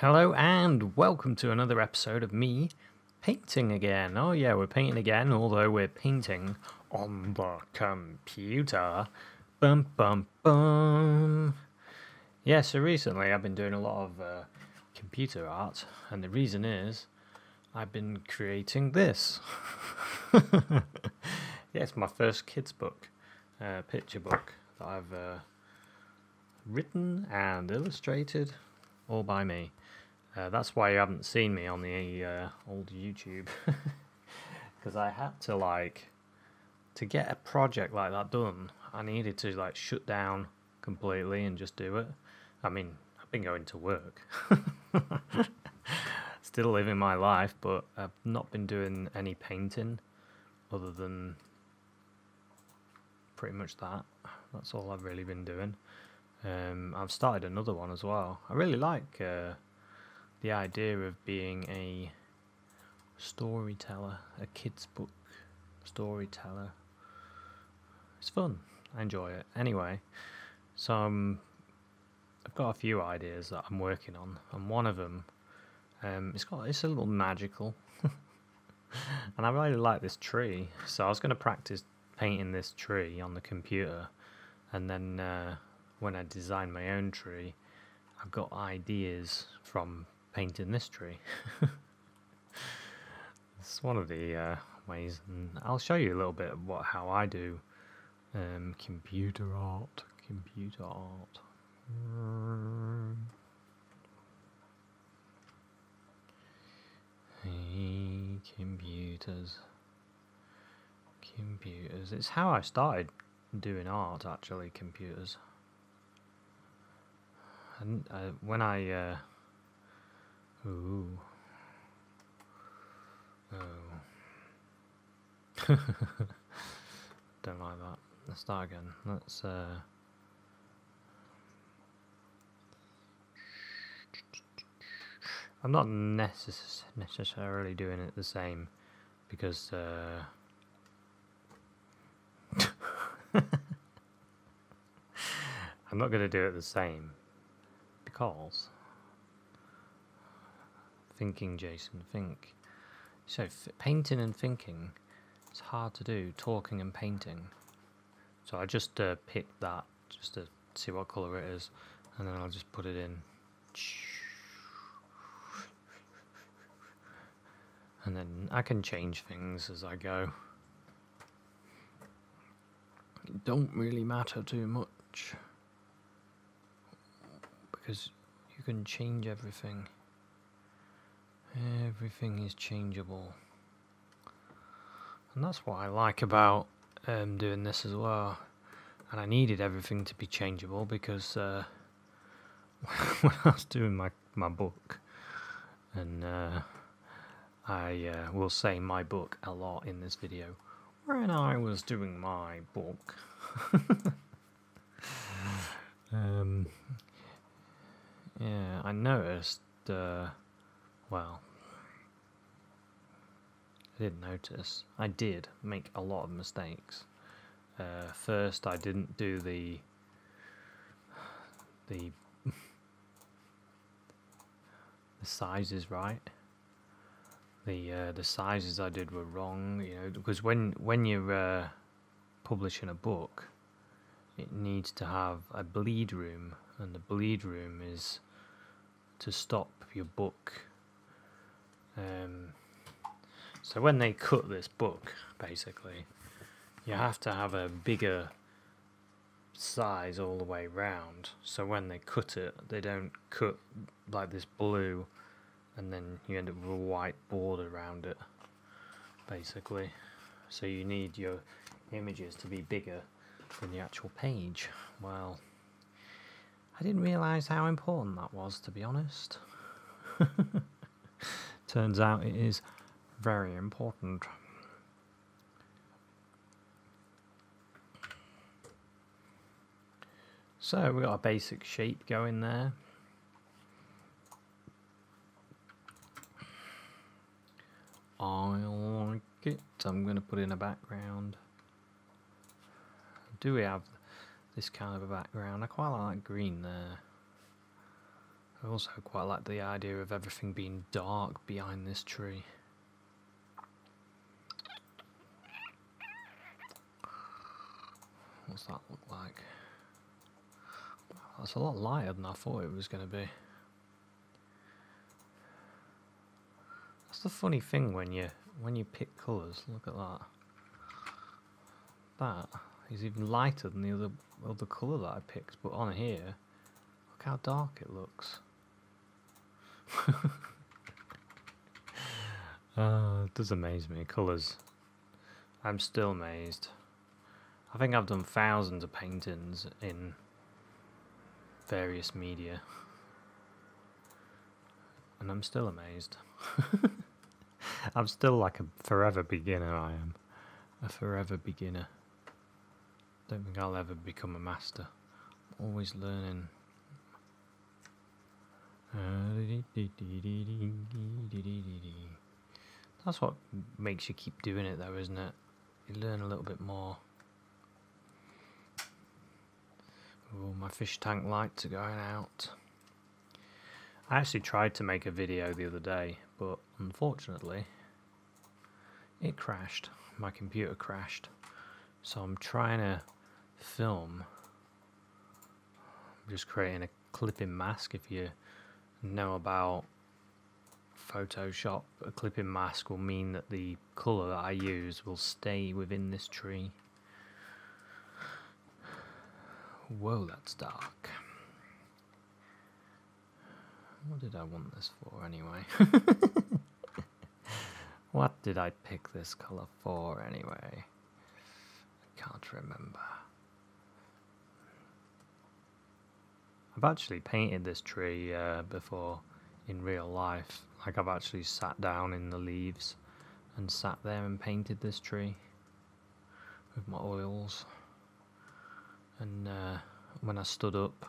Hello and welcome to another episode of me painting again. Oh yeah, we're painting again, although we're painting on the computer. Bum bum bum. Yeah, so recently I've been doing a lot of computer art, and the reason is I've been creating this. Yeah, it's my first kids book, picture book that I've written and illustrated all by me. That's why you haven't seen me on the old YouTube, because I had to, like, to get a project like that done, I needed to, like, shut down completely and just do it. I mean, I've been going to work, still living my life, but I've not been doing any painting other than pretty much that. That's all I've really been doing. I've started another one as well. I really like the idea of being a storyteller, a kids book storyteller. It's fun. I enjoy it. Anyway, so I've got a few ideas that I'm working on, and one of them, it's a little magical, and I really like this tree. So I was going to practice painting this tree on the computer, and then when I design my own tree, I've got ideas from painting this tree. It's one of the ways, and I'll show you a little bit of how I do computer art. Hey, computers. It's how I started doing art, actually, computers. And when I don't like that. Let's start again. Let's I'm not necessarily doing it the same, because I'm not going to do it the same. Calls. Thinking, Jason, think. So painting and thinking, it's hard to do talking and painting. So I just picked that just to see what colour it is, and then I'll just put it in, and then I can change things as I go. It don't really matter too much, because you can change everything. Everything is changeable, and that's what I like about doing this as well. And I needed everything to be changeable, because when I was doing my book, and I will say my book a lot in this video, when I was doing my book, yeah, I noticed, well, I didn't notice, I did make a lot of mistakes. First, I didn't do the sizes right. The sizes I did were wrong, you know, because when you're publishing a book, it needs to have a bleed room, and the bleed room is to stop your book. So when they cut this book, basically, you have to have a bigger size all the way round. So when they cut it, they don't cut like this blue, and then you end up with a white border around it, basically. So you need your images to be bigger than the actual page. Well, I didn't realise how important that was, to be honest. Turns out it is very important. So we got a basic shape going there. I like it. I'm going to put in a background. Do we have this kind of a background? I quite like green there. I also quite like the idea of everything being dark behind this tree. What's that look like? That's a lot lighter than I thought it was going to be. That's the funny thing when you pick colours. Look at that. That is even lighter than the other colour that I picked. But on here, look how dark it looks. It does amaze me. Colours. I'm still amazed. I think I've done thousands of paintings in various media, and I'm still amazed. I'm still like a forever beginner. I am a forever beginner. Don't think I'll ever become a master. I'm always learning. That's what makes you keep doing it, though, isn't it? You learn a little bit more. Oh, my fish tank lights are going out. I actually tried to make a video the other day, but unfortunately it crashed. My computer crashed. So I'm trying to film. I'm just creating a clipping mask. If you know about Photoshop, a clipping mask will mean that the colour that I use will stay within this tree. Whoa, that's dark. What did I want this for anyway? What did I pick this colour for anyway? I can't remember. I've actually painted this tree before in real life. Like, I've actually sat down in the leaves and sat there and painted this tree with my oils. And when I stood up,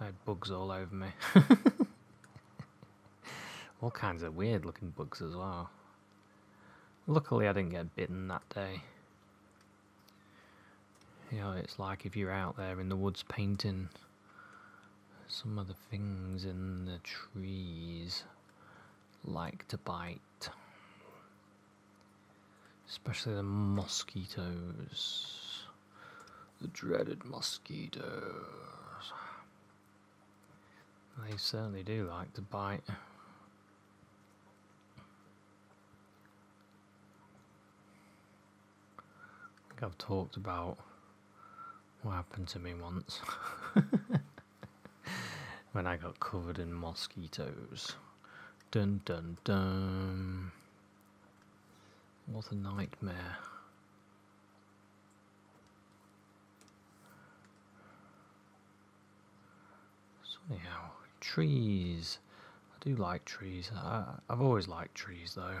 I had bugs all over me. All kinds of weird looking bugs as well. Luckily I didn't get bitten that day. You know, it's like if you're out there in the woods painting, some of the things in the trees like to bite. Especially the mosquitoes. The dreaded mosquitoes. They certainly do like to bite. I think I've talked about what happened to me once when I got covered in mosquitoes. Dun dun dun. What a nightmare. Anyhow, trees. I do like trees. I've always liked trees, though.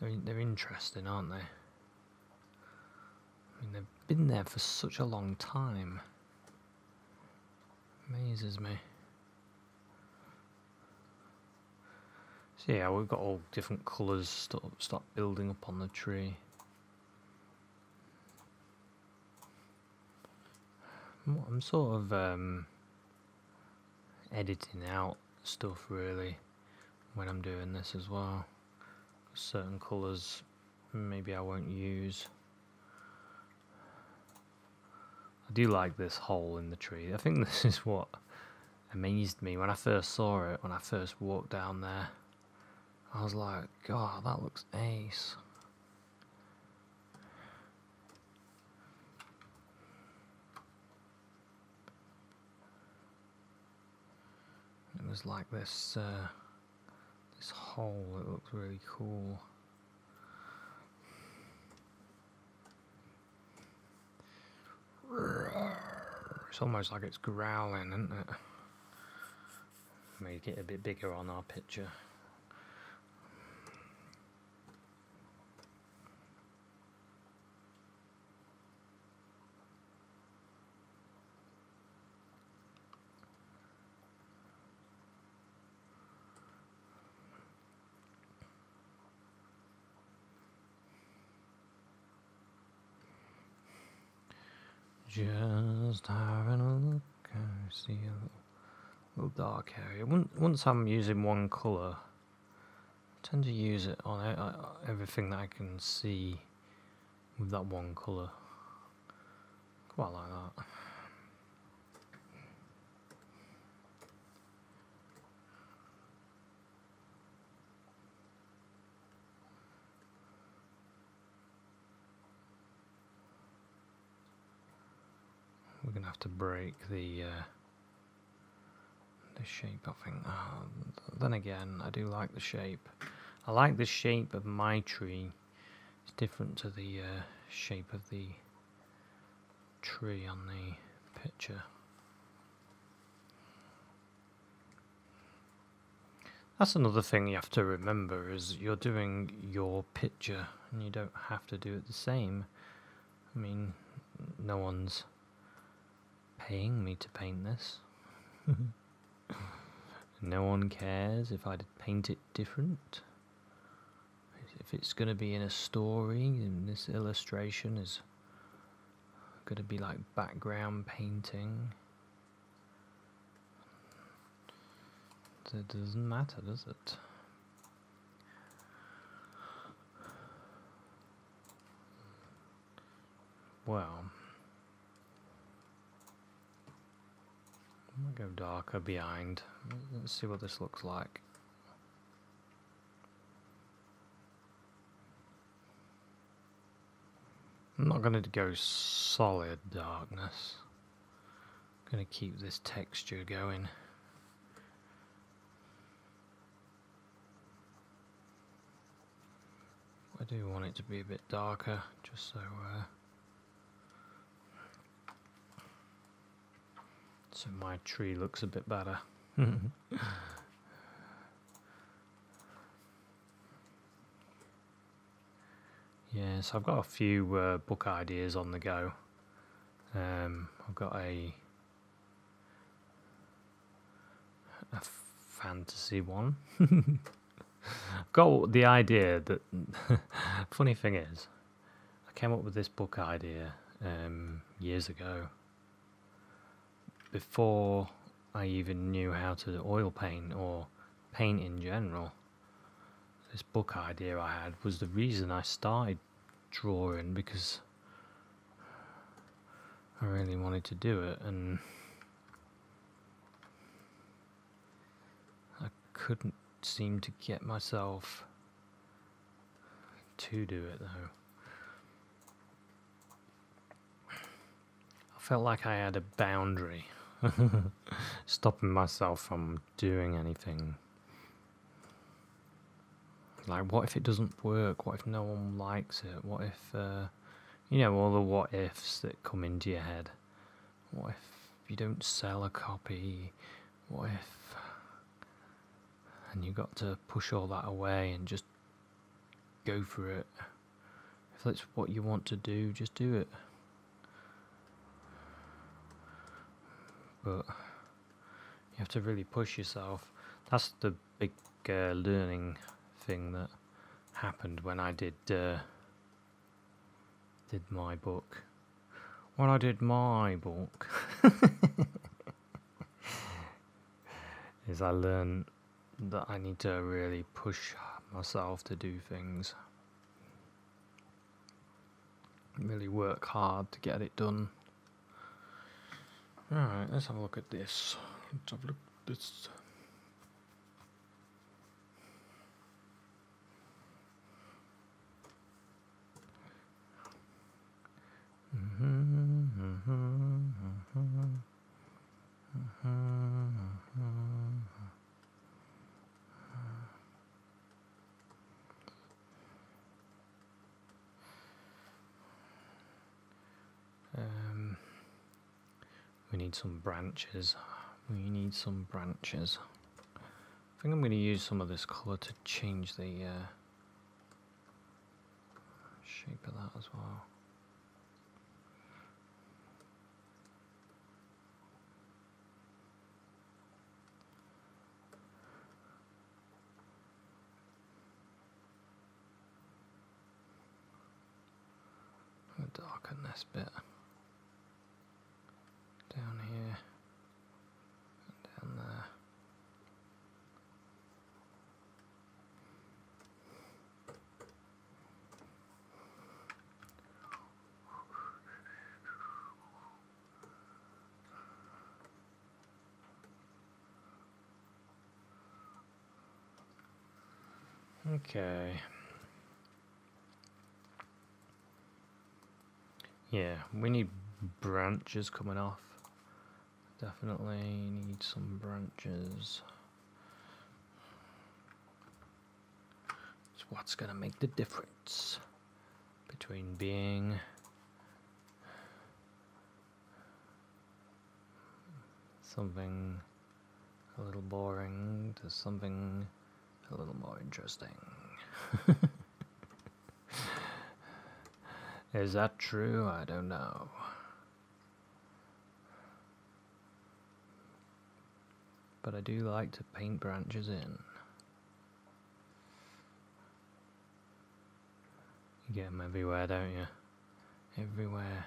They're interesting, aren't they? I mean, they've been there for such a long time. Amazes me. So yeah, we've got all different colours start building up on the tree. I'm sort of editing out stuff really when I'm doing this as well. Certain colours maybe I won't use. I do like this hole in the tree. I think this is what amazed me when I first saw it, when I first walked down there. I was like, God, that looks ace. It was like this, this hole. It looks really cool. It's almost like it's growling, isn't it? Make it a bit bigger on our picture. Just having a look, I see a A little dark area. Once I'm using one colour, I tend to use it on everything that I can see with that one colour. Quite like that. We're gonna have to break the shape, I think. Oh, then again, I do like the shape. I like the shape of my tree. It's different to the shape of the tree on the picture. That's another thing you have to remember, is you're doing your picture and you don't have to do it the same. I mean, no one's paying me to paint this. No one cares if I paint it different. If it's going to be in a story, and this illustration is going to be like background painting, so it doesn't matter, does it? Well, I'm going to go darker behind. Let's see what this looks like. I'm not going to go solid darkness. I'm going to keep this texture going. I do want it to be a bit darker, just so my tree looks a bit better. Yes, I've got a few book ideas on the go. I've got a fantasy one. I've got the idea that funny thing is, I came up with this book idea years ago, before I even knew how to oil paint or paint in general. This book idea I had was the reason I started drawing, because I really wanted to do it and I couldn't seem to get myself to do it though. I felt like I had a boundary stopping myself from doing anything. Like, what if it doesn't work? What if no one likes it? What if, you know, all the what ifs that come into your head? What if you don't sell a copy? What if... and you've got to push all that away and just go for it. If that's what you want to do, just do it. But you have to really push yourself. That's the big learning thing that happened when I did my book. When I did my book, is I learned that I need to really push myself to do things. Really work hard to get it done. Alright, let's have a look at this. Let's have a look at this. We need some branches. I think I'm going to use some of this colour to change the shape of that as well. Darken this bit down here and down there. Okay. Yeah, we need branches coming off. Definitely need some branches. It's what's gonna make the difference between being something a little boring to something a little more interesting. Is that true? I don't know. But I do like to paint branches in. You get them everywhere, don't you? Everywhere.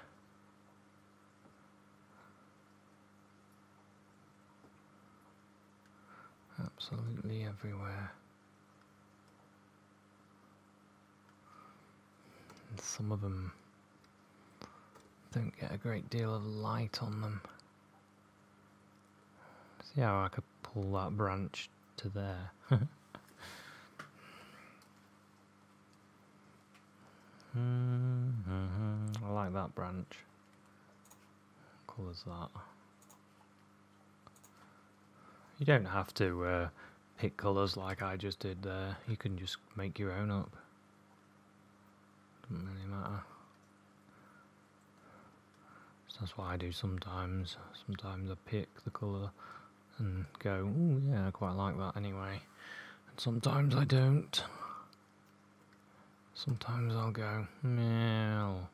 Absolutely everywhere. And some of them don't get a great deal of light on them. See how I could pull that branch to there. I like that branch. What colour is that? You don't have to pick colours like I just did there. You can just make your own up. Doesn't really matter. So that's what I do sometimes. Sometimes I pick the colour and go, ooh, yeah, I quite like that anyway. And sometimes I don't. Sometimes I'll go, well,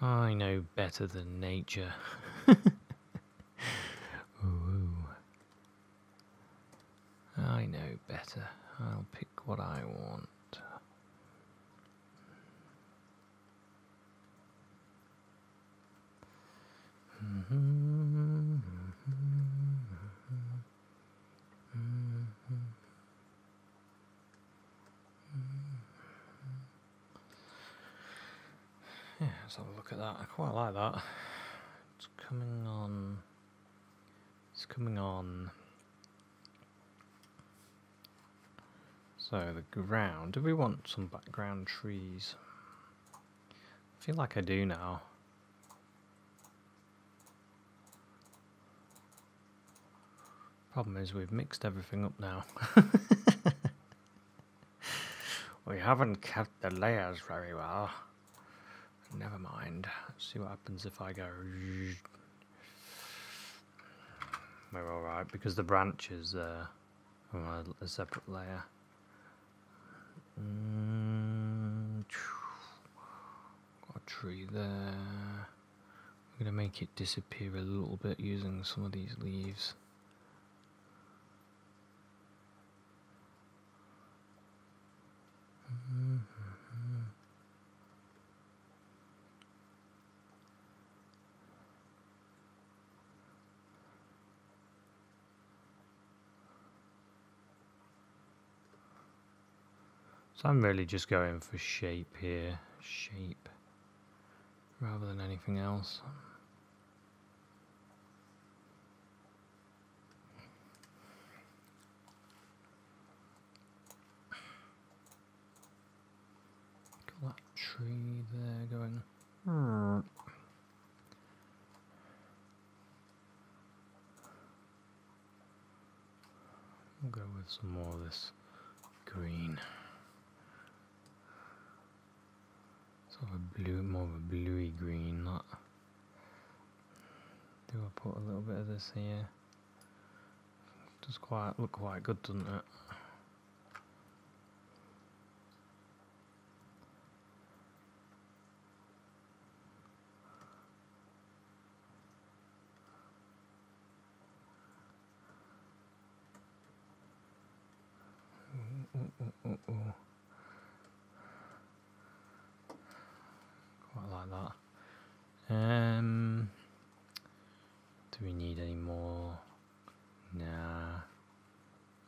I know better than nature. Ooh. I know better. I'll pick what I want. Yeah, let's have a look at that. I quite like that. It's coming on. It's coming on. So the ground. Do we want some background trees? I feel like I do now. Problem is we've mixed everything up now. We haven't kept the layers very well. Never mind. Let's see what happens if I go. We're all right because the branch is on a separate layer. Got a tree there. I'm gonna make it disappear a little bit using some of these leaves. So I'm really just going for shape here, shape, rather than anything else. Got that tree there going. We'll go with some more of this green. A blue, more of a bluey green. That. Do I put a little bit of this here? Does quite look quite good, doesn't it? Do we need any more? Nah,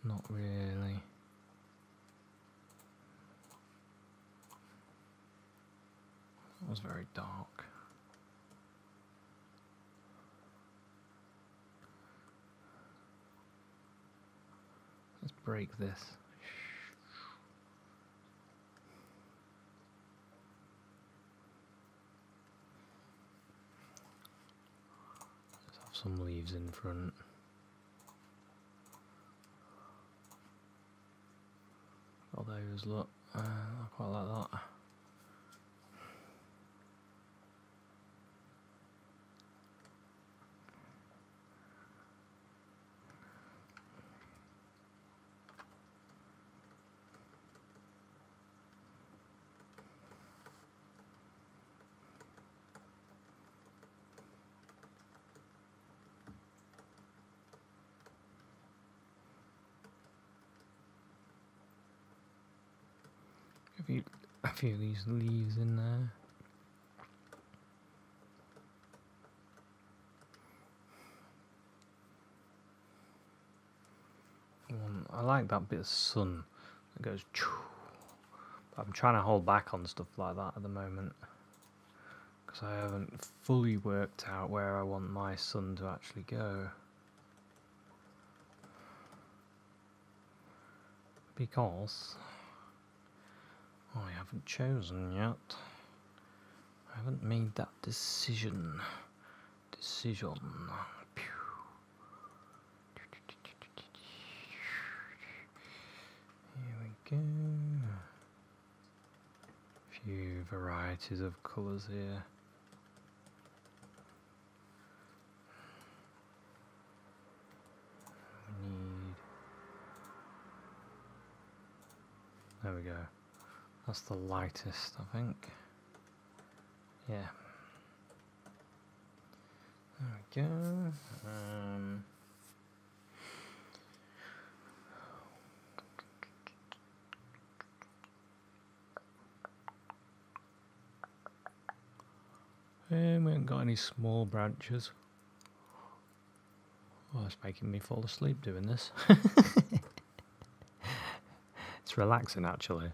not really. That was very dark. Let's break this. some leaves in front. All those look, I quite like that. A few of these leaves in there. I like that bit of sun that goes choo. But I'm trying to hold back on stuff like that at the moment because I haven't fully worked out where I want my sun to actually go. Because I haven't chosen yet. I haven't made that decision. Pew. Here we go. A few varieties of colours here. We need. There we go. That's the lightest, I think. Yeah. There we go. And we haven't got any small branches. Oh, it's making me fall asleep doing this. It's relaxing, actually.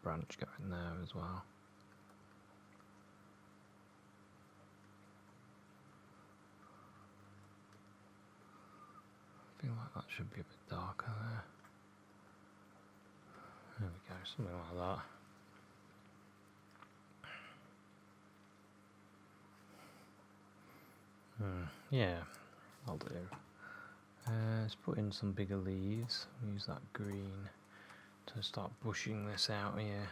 Branch going there as well. I feel like that should be a bit darker there. There we go, something like that. Yeah, I'll do. Let's put in some bigger leaves. Use that green to start pushing this out here.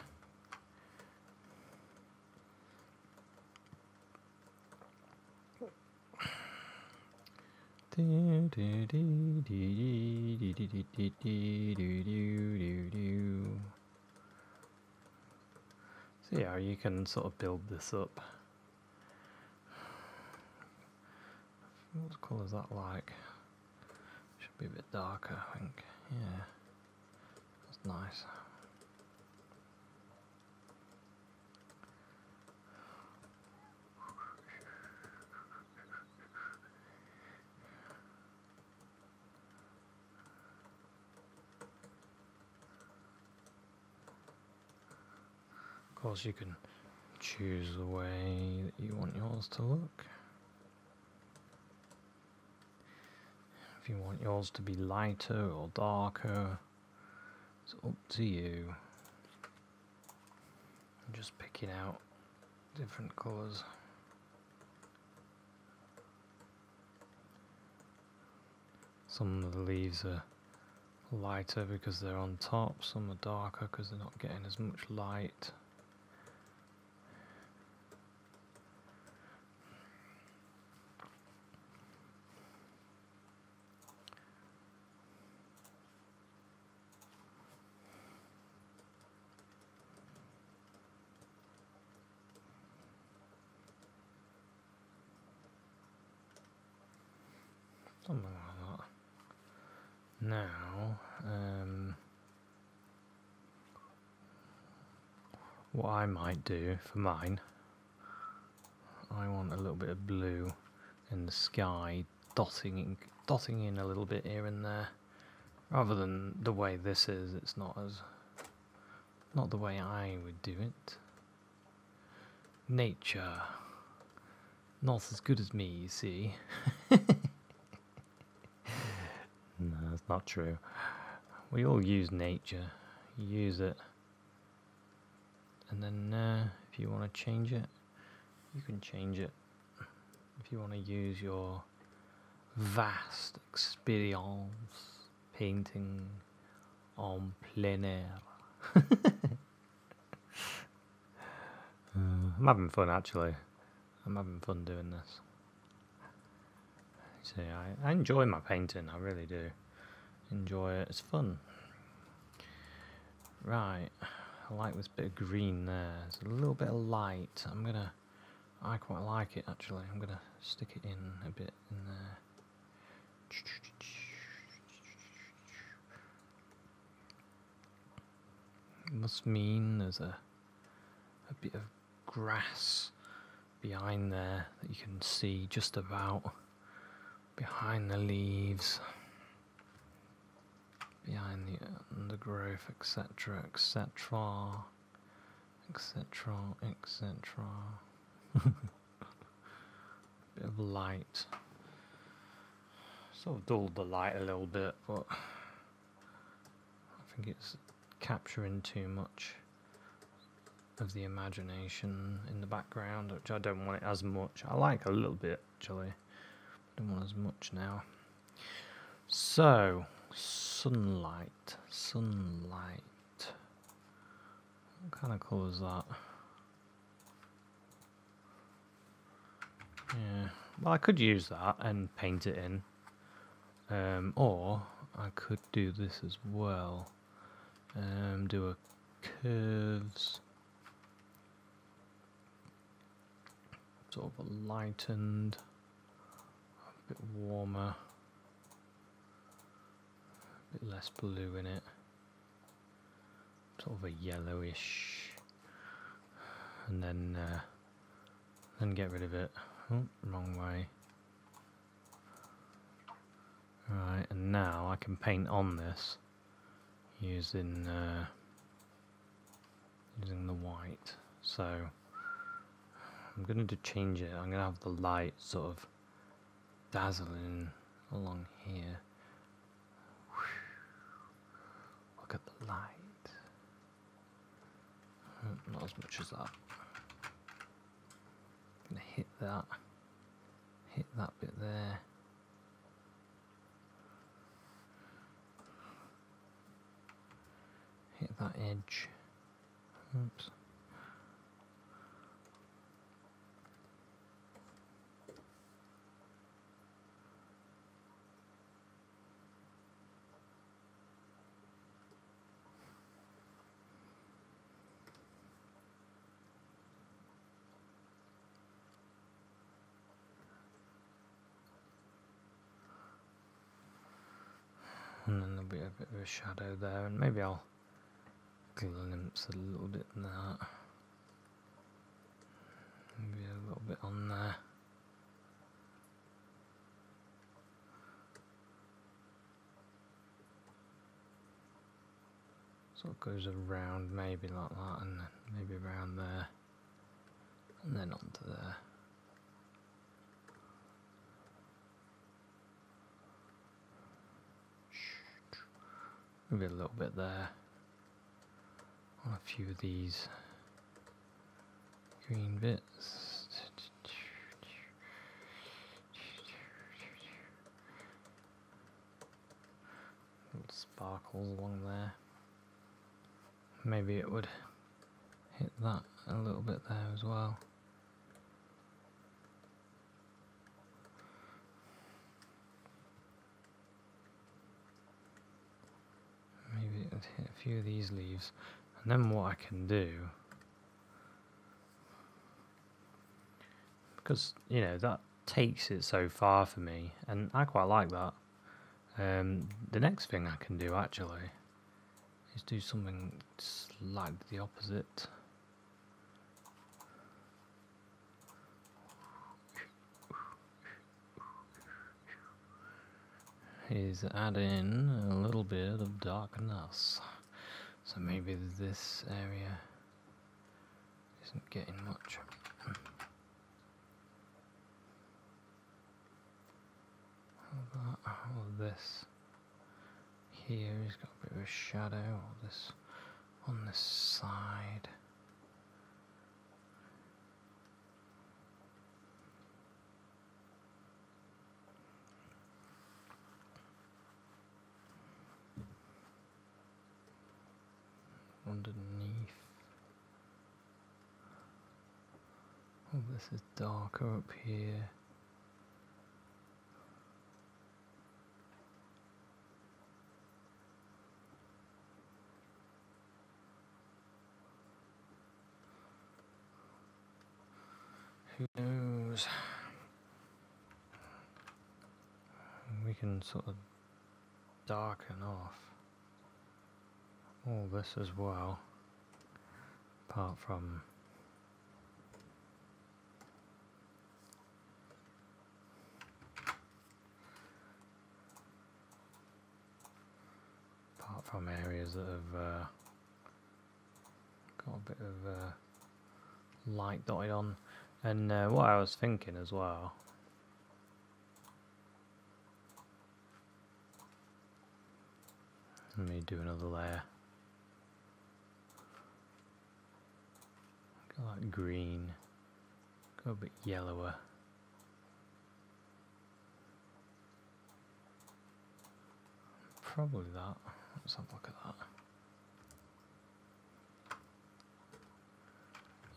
See how you can sort of build this up. What colour is that like? Should be a bit darker, I think. Yeah. Nice. Of course, you can choose the way that you want yours to look. If you want yours to be lighter or darker, it's up to you. I'm just picking out different colours. Some of the leaves are lighter because they're on top, some are darker because they're not getting as much light. Something like that. Now, what I might do for mine, I want a little bit of blue in the sky, dotting in a little bit here and there. Rather than the way this is, it's not the way I would do it. Nature, not as good as me, you see. No, that's not true. We all use nature. use it. And then if you want to change it, you can change it. If you want to use your vast experience painting en plein air. I'm having fun, actually. I'm having fun doing this. See, I enjoy my painting, I really do. Enjoy it, it's fun. Right, I like this bit of green there. It's a little bit of light. I quite like it, actually. I'm gonna stick it in a bit in there. It must mean there's a bit of grass behind there that you can see just about behind the leaves, behind the undergrowth, etc., etc., etc., etc. Bit of light. Sort of dulled the light a little bit, but I think it's capturing too much of the imagination in the background, which I don't want it as much. I like a little bit, actually. Don't want as much now. So, sunlight. What kind of colour is that? Yeah, well, I could use that and paint it in, or I could do this as well. Do a curves, sort of a lightened. Bit warmer, a bit less blue in it, sort of a yellowish, and then get rid of it. Oh, wrong way. Right, and now I can paint on this using using the white. So I'm going to change it. I'm going to have the light sort of dazzling along here. Look at the light. Not as much as that. I'm gonna hit that bit there. Hit that edge. Oops. And then there'll be a bit of a shadow there, and maybe I'll glimpse a little bit in that. Maybe a little bit on there. Sort of goes around, maybe like that, and then maybe around there, and then onto there. Maybe a little bit there on a few of these green bits. Little sparkles along there. Maybe it would hit that a little bit there as well. Hit a few of these leaves, and then what I can do, because you know that takes it so far for me, and I quite like that. The next thing I can do actually is do something slightly the opposite. Is add in a little bit of darkness, so maybe this area isn't getting much. All this here has got a bit of a shadow, or this on the side. Underneath. Oh, this is darker up here. Who knows? We can sort of darken off all this as well, apart from areas that have got a bit of light dotted on. And what I was thinking as well, let me do another layer. Go like green, go a bit yellower. Probably that. Let's have a look at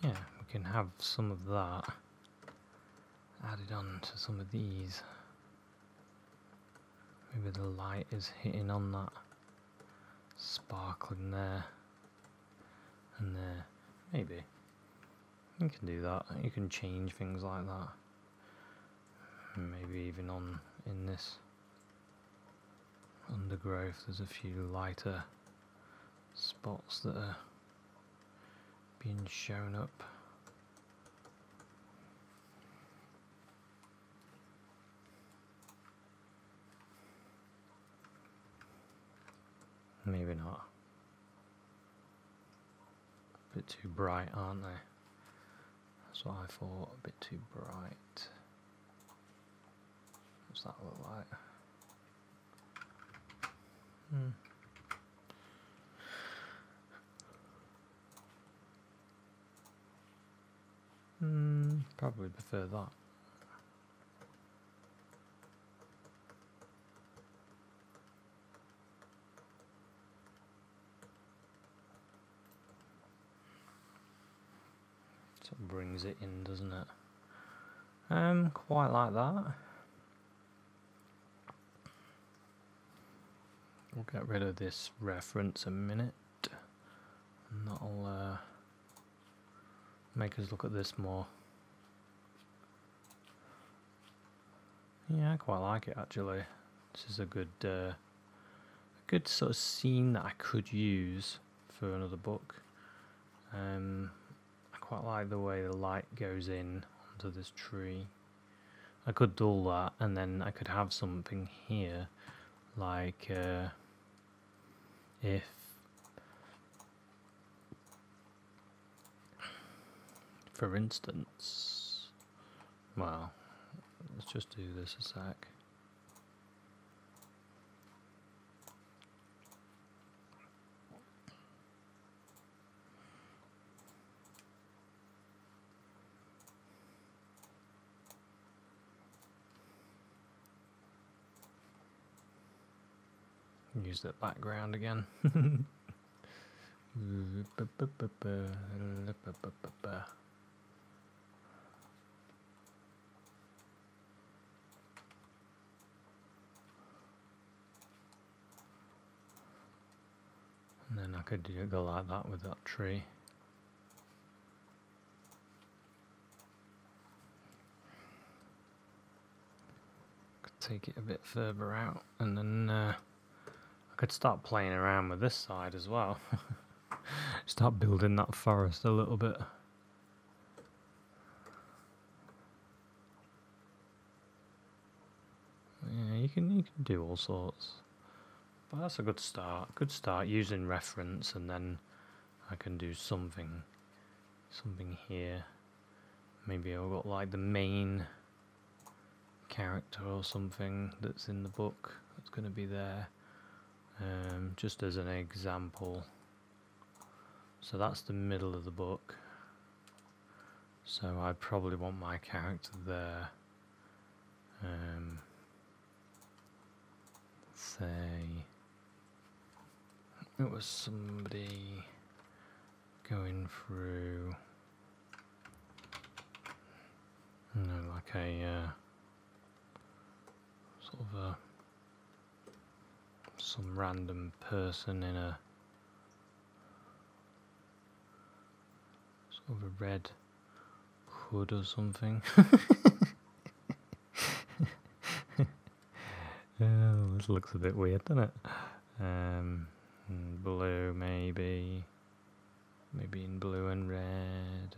that. Yeah, we can have some of that added on to some of these. Maybe the light is hitting on that sparkling there and there. Maybe. You can do that, you can change things like that. Maybe even on in this undergrowth there's a few lighter spots that are being shown up. Maybe not. A bit too bright, aren't they? That's what I thought, a bit too bright. What's that look like? Probably prefer that. Sort of brings it in, doesn't it? Quite like that. We'll get rid of this reference a minute, and that'll make us look at this more. Yeah, I quite like it actually. This is a good sort of scene that I could use for another book. I quite like the way the light goes in onto this tree. I could dull that, and then I could have something here. Like if, for instance, well, let's just do this a sec. Use that background again. And then I could go like that with that tree. Could take it a bit further out, and then could start playing around with this side as well. Start building that forest a little bit. Yeah, you can do all sorts. But that's a good start. Good start using reference, and then I can do something here. Maybe I've got like the main character or something that's in the book that's going to be there. Just as an example, So that's the middle of the book. So I probably want my character there. Say it was somebody going through, you know, like a sort of a some random person in a sort of a red hood or something. Oh, this looks a bit weird, doesn't it? Blue, maybe. Maybe in blue and red.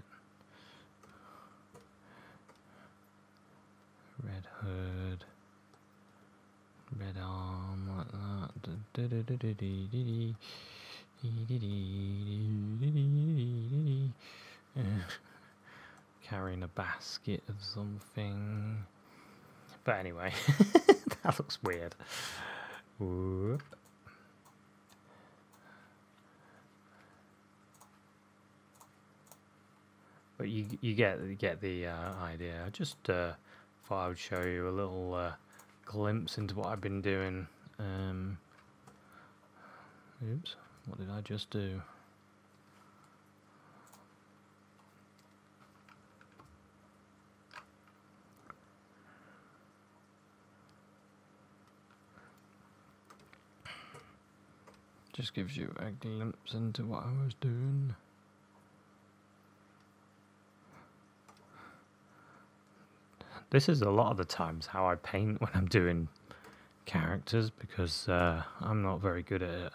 Red hood. Red arm, like that. Carrying a basket of something. But anyway, that looks weird. Whoop. But you get the idea. I just thought I would show you a little glimpse into what I've been doing. Oops, what did I just do? Just gives you a glimpse into what I was doing. This is a lot of the times how I paint when I'm doing characters, because I'm not very good at it.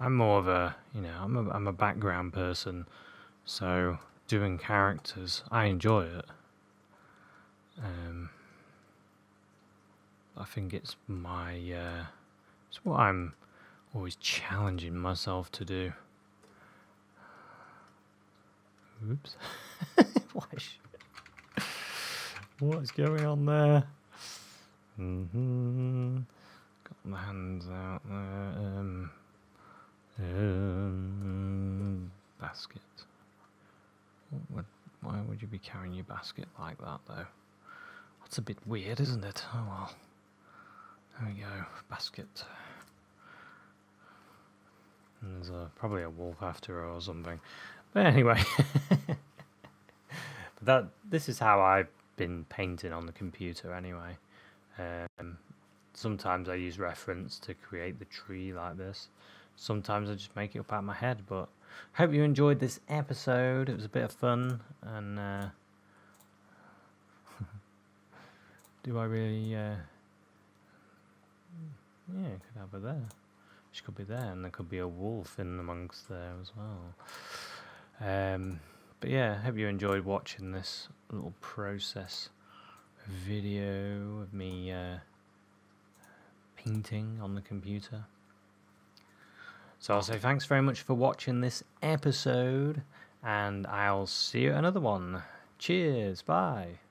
I'm more of a, you know, I'm a background person, so doing characters, I enjoy it. I think it's my it's what I'm always challenging myself to do. Oops. What's going on there? Got my hands out there. Basket. Why would you be carrying your basket like that, though? That's a bit weird, isn't it? Oh well. There we go. Basket. And there's probably a wolf after her or something. But anyway, but this is how I've been painting on the computer anyway. Sometimes I use reference to create the tree like this. Sometimes I just make it up out of my head. But I hope you enjoyed this episode. It was a bit of fun. And do I really? Yeah, I could have her there. She could be there, and there could be a wolf in amongst there as well. But yeah, hope you enjoyed watching this little process video of me painting on the computer. So I'll say thanks very much for watching this episode, and I'll see you at another one. Cheers, bye.